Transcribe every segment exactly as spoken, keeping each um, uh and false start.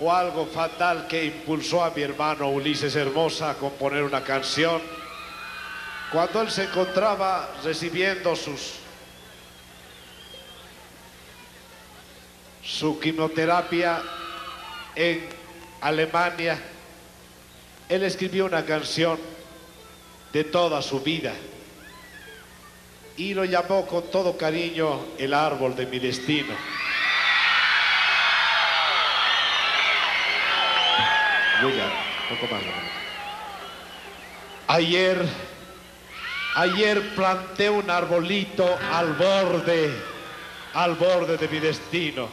o algo fatal que impulsó a mi hermano Ulises Hermosa a componer una canción cuando él se encontraba recibiendo sus, su quimioterapia en Alemania. Él escribió una canción de toda su vida y lo llamó con todo cariño El Árbol de mi Destino. Poco más. Ayer, ayer planté un arbolito al borde, al borde de mi destino.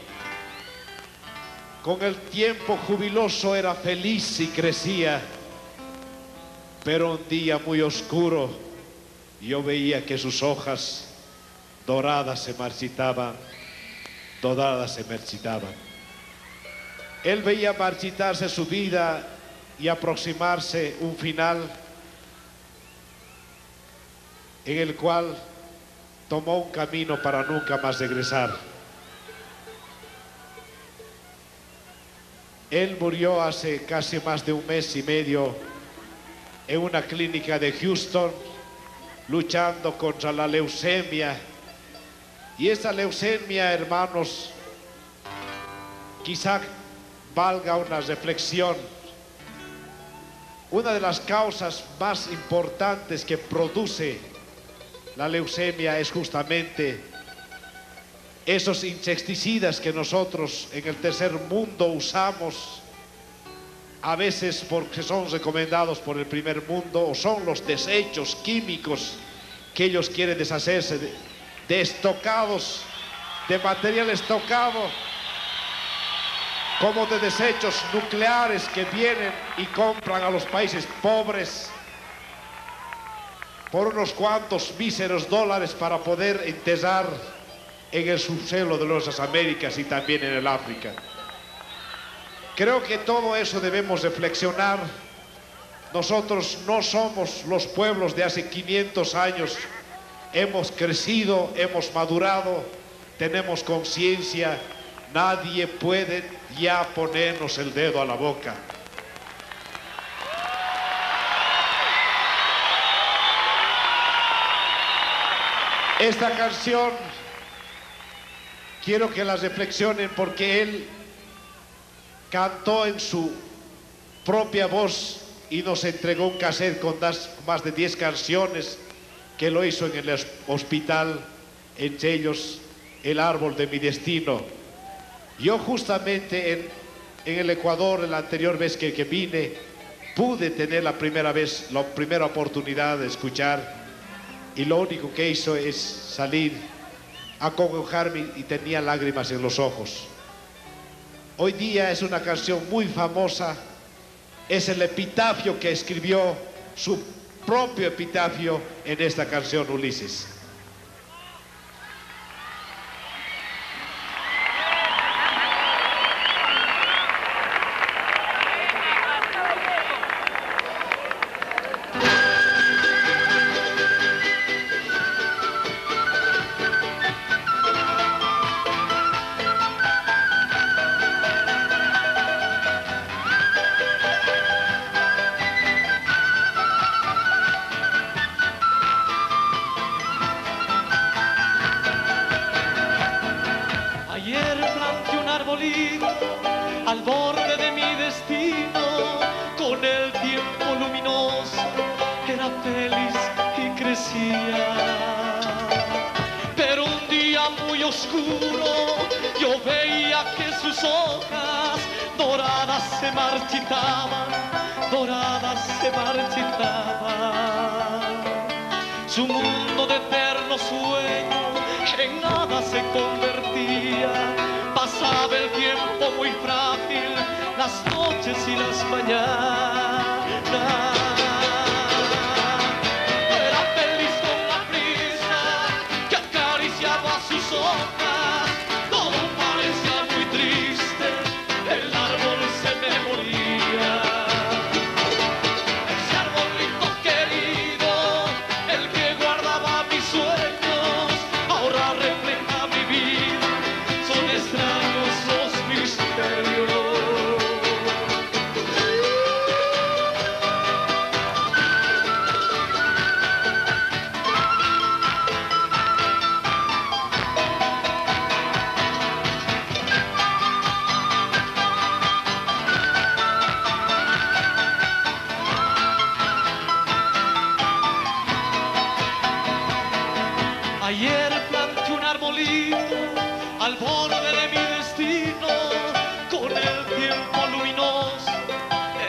Con el tiempo jubiloso era feliz y crecía, pero un día muy oscuro yo veía que sus hojas doradas se marchitaban, doradas se marchitaban. Él veía marchitarse su vida y aproximarse un final en el cual tomó un camino para nunca más regresar. Él murió hace casi más de un mes y medio en una clínica de Houston, luchando contra la leucemia. Y esa leucemia, hermanos, quizá valga una reflexión. Una de las causas más importantes que produce la leucemia es justamente esos insecticidas que nosotros en el tercer mundo usamos, a veces porque son recomendados por el primer mundo, o son los desechos químicos que ellos quieren deshacerse de, de estocados, de material estocado, como de desechos nucleares que vienen y compran a los países pobres por unos cuantos míseros dólares para poder enterrar en el subsuelo de nuestras Américas y también en el África. Creo que todo eso debemos reflexionar. Nosotros no somos los pueblos de hace quinientos años. Hemos crecido, hemos madurado, tenemos conciencia. Nadie puede ya ponernos el dedo a la boca. Esta canción quiero que la reflexionen porque él cantó en su propia voz y nos entregó un cassette con más de diez canciones que lo hizo en el hospital, entre ellos El Árbol de mi Destino. Yo justamente en, en el Ecuador, la anterior vez que, que vine, pude tener la primera vez, la primera oportunidad de escuchar, y lo único que hizo es salir a congojarme y tenía lágrimas en los ojos. Hoy día es una canción muy famosa, es el epitafio que escribió, su propio epitafio en esta canción, Ulises. Al borde de mi destino, con el tiempo luminoso, era feliz y crecía. Pero un día muy oscuro, yo veía que sus hojas doradas se marchitaban, doradas se marchitaban. Su mundo de eterno sueño en nada se convertía. Pasaba el tiempo muy frágil, las noches y las mañanas. Era feliz con la brisa que acariciaba sus hojas. Todo parecía muy triste, el árbol se me moría. Ese arbolito querido, el que guardaba mis sueños, ahora refleja mi vida. Extraños los misterios. borde de mi destino, con el tiempo luminoso,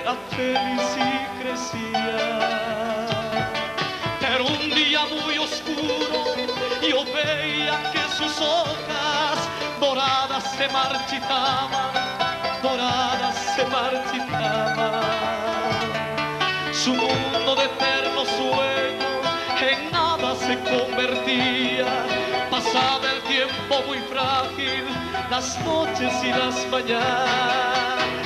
era feliz y crecía. Pero un día muy oscuro, yo veía que sus hojas doradas se marchitaban, doradas se marchitaban. Su mundo de eterno sueño en nada se convertía. Pasaba el tiempo muy frágil, las noches y las mañanas.